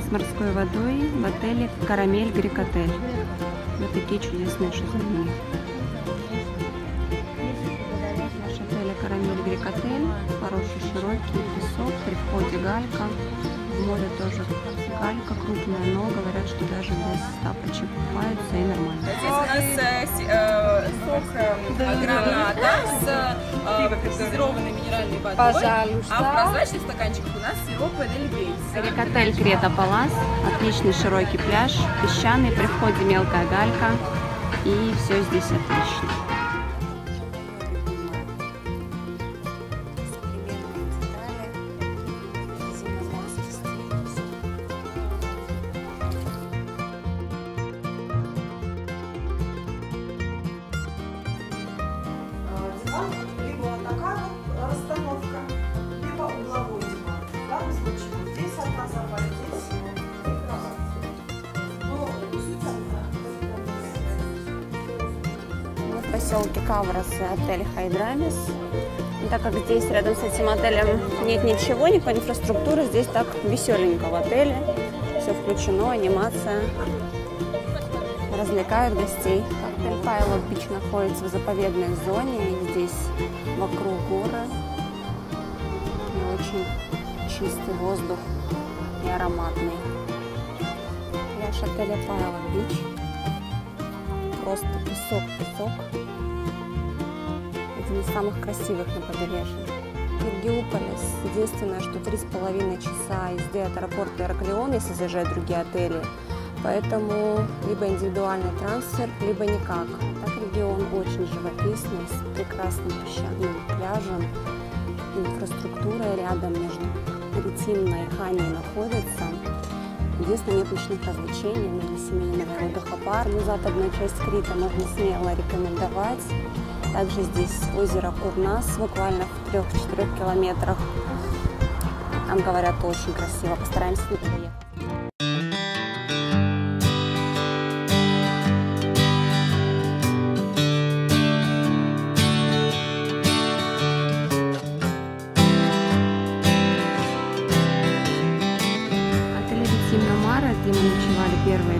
шезлонги с морской водой в отеле «Карамель Грекотель». Вот такие чудесные шезлонги. Наш отель «Карамель Грекотель». Хороший широкий песок, при входе галька. В море тоже галька крупная, но говорят, что даже без тапочек купаются и нормально. Здесь у нас сок граната с газированной минеральной водой. Пожалуйста. А в прозрачных стаканчиках у нас сироп ваниль. Рек-отель Крета Палас. Отличный широкий пляж, песчаный, при входе мелкая галька. И все здесь отлично. Либо такая вот расстановка, либо угловой диван. В данном случае вот здесь одна собака, здесь кровать. Мы в поселке Каврос, отель Хайдрамис. И так как здесь рядом с этим отелем нет ничего, никакой инфраструктуры, здесь так веселенько в отеле. Все включено, анимация. Развлекают гостей. Отель Пайл Бич находится в заповедной зоне, и здесь вокруг горы, и очень чистый воздух и ароматный. Пляж отеля Пайл Бич, просто песок, песок, один из самых красивых на побережье. Киргиополис, единственное, что 3,5 часа езды от аэропорта Иераклион, если заезжают другие отели. Поэтому либо индивидуальный трансфер, либо никак. Так регион очень живописный, с прекрасным песчаным пляжем, инфраструктурой рядом между Критимной и Ханей находится. Единственное, нет ночных развлечений, но семейного отдыха пар. Ну, западную часть Крита можно смело рекомендовать. Также здесь озеро Курнас, буквально в 3-4 километрах. Там, говорят, очень красиво. Постараемся не приехать. Где мы ночевали первые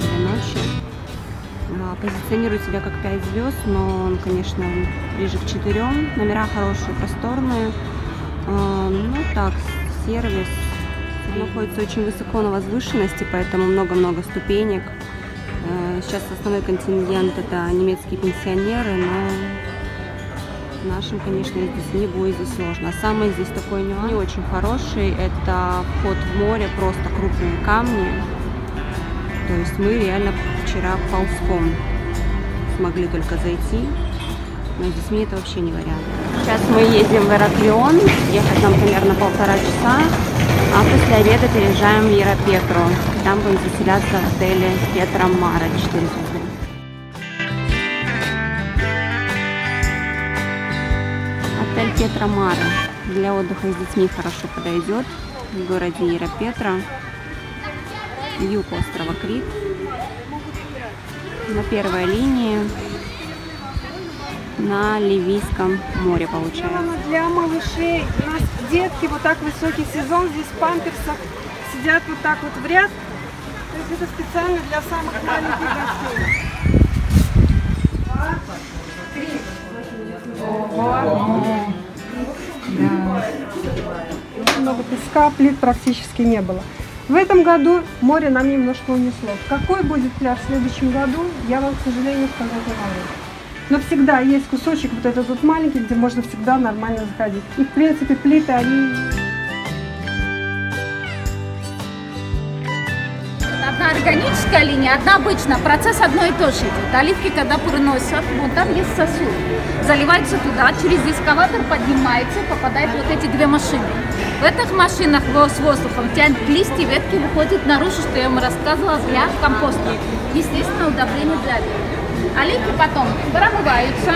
2 ночи. Позиционирует себя как 5 звезд, но он, конечно, ближе к 4. Номера хорошие, просторные. Ну так, сервис. Он находится очень высоко на возвышенности, поэтому много-много ступенек. Сейчас основной контингент — это немецкие пенсионеры, но нашим, конечно, здесь не будет сложно. Самый здесь такой нюанс, не очень хороший, это вход в море, просто крупные камни. То есть мы реально вчера ползком смогли только зайти, но с детьми это вообще не вариант. Сейчас мы едем в Иераклион, ехать нам примерно 1,5 часа, а после обеда переезжаем в Иерапетру. Там будем заселяться в отеле Петра Мара 4 звезды. Отель Петра Мара для отдыха с детьми хорошо подойдет в городе Иерапетра. Юг острова Крит, на первой линии, на Ливийском море получается. Для малышей у нас детки, вот так высокий сезон, здесь в памперсах сидят вот так вот в ряд, то есть это специально для самых маленьких гостей. Да. Много песка, плит практически не было. В этом году море нам немножко унесло. Какой будет пляж в следующем году, я вам, к сожалению, сказать не могу. Но всегда есть кусочек вот этот вот маленький, где можно всегда нормально заходить. И, в принципе, плиты, они... Одна органическая линия, одна обычная. Процесс одно и то же идет. Оливки, когда приносят, вот там есть сосуд. Заливается туда, через эскалатор поднимается, попадают вот эти 2 машины. В этих машинах с воздухом тянет листья, ветки выходят наружу, что я вам рассказывала, для компоста. Естественно, удобрение для оливки. Оливки потом промываются,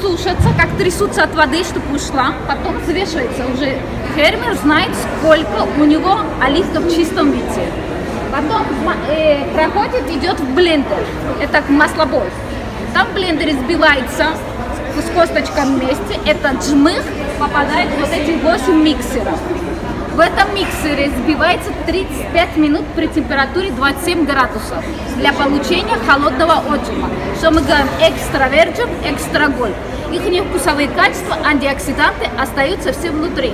сушатся, как трясутся от воды, чтобы ушла. Потом взвешивается. Уже фермер знает, сколько у него оливков в чистом виде. Потом проходит, идет в блендер. Это маслобой. Там блендер избивается с косточком вместе. Это джмых. Попадает вот эти 8 миксеров. В этом миксере взбивается 35 минут при температуре 27 градусов для получения холодного отжима, что мы говорим экстра virgin, экстра gold. Их невкусовые качества, антиоксиданты остаются все внутри.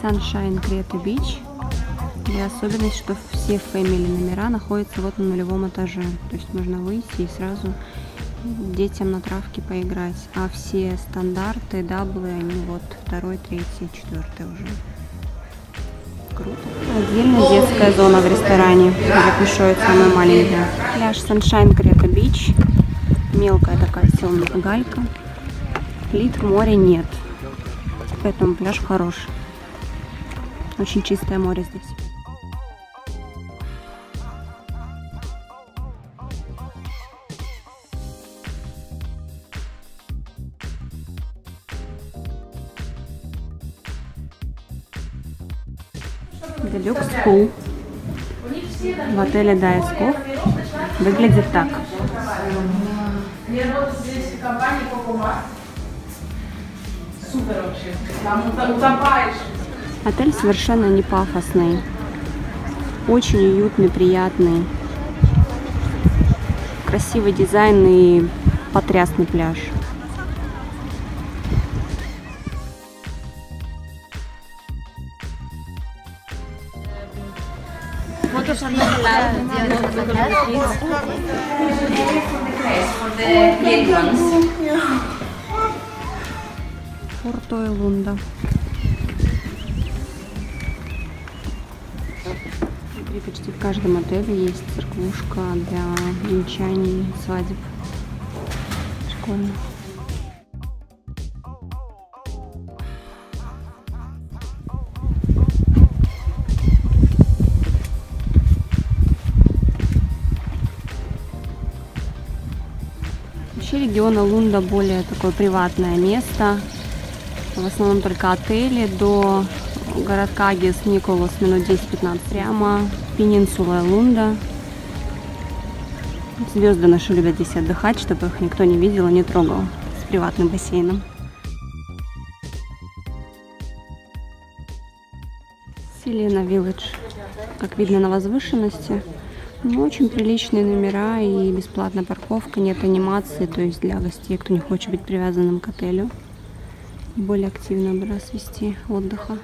Sunshine Creta Beach. И особенность, что все фэмили номера находятся вот на нулевом этаже. То есть можно выйти и сразу детям на травке поиграть. А все стандарты, даблы, они вот второй, третий, четвертый уже. Круто. Отдельная детская зона в ресторане, где кушают самые маленькие. Пляж Sunshine Creta Beach. Мелкая такая темная галька. Плит в море нет. Поэтому пляж хорош. Очень чистое море здесь. Делюкс пул в отеле Дайско выглядит так. Супер вообще. Там утопаешь. Отель совершенно не пафосный, очень уютный, приятный, красивый дизайн и потрясный пляж. Порто Элунда. И почти в каждом отеле есть церквушка для венчаний, свадеб. Прикольно. Вообще регион Элунда более такое приватное место. В основном только отели до городка Гес-Николас минут 10-15 прямо. Пенинсула Элунда. Звезды наши любят здесь отдыхать, чтобы их никто не видел и не трогал. С приватным бассейном. Селена Вилледж. Как видно, на возвышенности. Но очень приличные номера и бесплатная парковка. Нет анимации, то есть для гостей, кто не хочет быть привязанным к отелю. Более активно образ вести отдыха.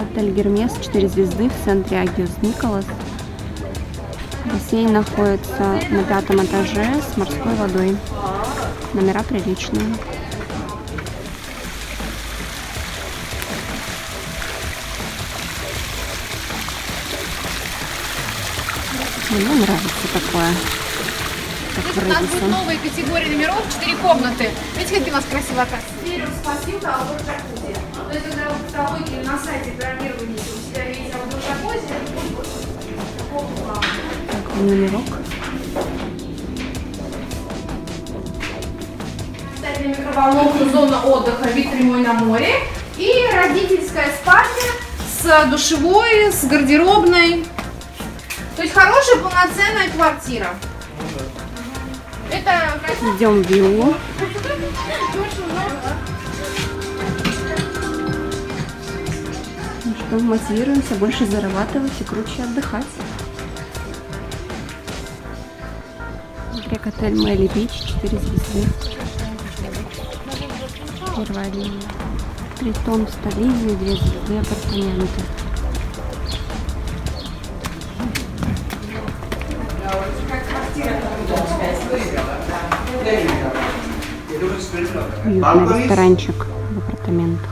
Отель Гермес 4 звезды в центре Агиос-Николас. Бассейн находится на 5-м этаже с морской водой. Номера приличные. Мне нравится такое. У нас будет новая категория номеров, 4 комнаты. Видите, какие у нас красивые оказываются? Спасибо, а вот джакузи. То есть, когда в патологии на сайте бронирования у тебя есть обзор джакузи, такого плана. Так, номерок. Кстати, микроволновка, зона отдыха, вид прямой на море. И родительская спальня с душевой, с гардеробной. То есть, хорошая, полноценная квартира. Идем в виллу. Ну что, мотивируемся больше зарабатывать и круче отдыхать. Рек-отель Майли-бич, 4 звезды. Первая линия. Притон в столице, 2 звезды, апартаменты. Уютный ресторанчик в апартаментах.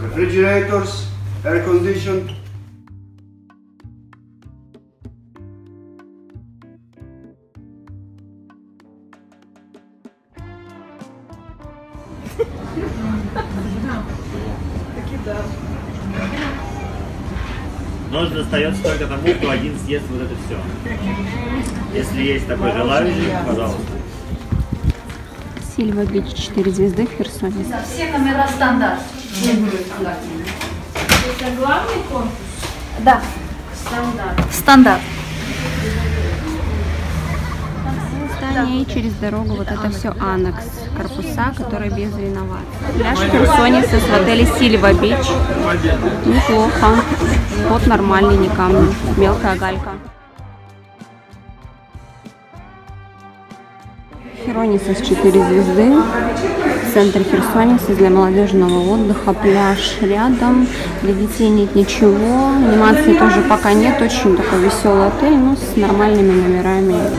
Таки да. Нож достается только тому, кто один съест вот это все. Если есть такой желающий, пожалуйста. Сильва Бич, 4 звезды в Херсоне. За все номера стандарт. Это главный конкурс? Да. Стандарт. Стандарт. И через дорогу вот это все аннекс, корпуса, которые без реновации. Пляж Херсониссос в отеле Сильва Бич. Неплохо. Вот нормальный, не камни. Мелкая галька. Херсониссос 4 звезды. Центр Херсониссос для молодежного отдыха. Пляж рядом. Для детей нет ничего. Анимации тоже пока нет. Очень такой веселый отель, но с нормальными номерами.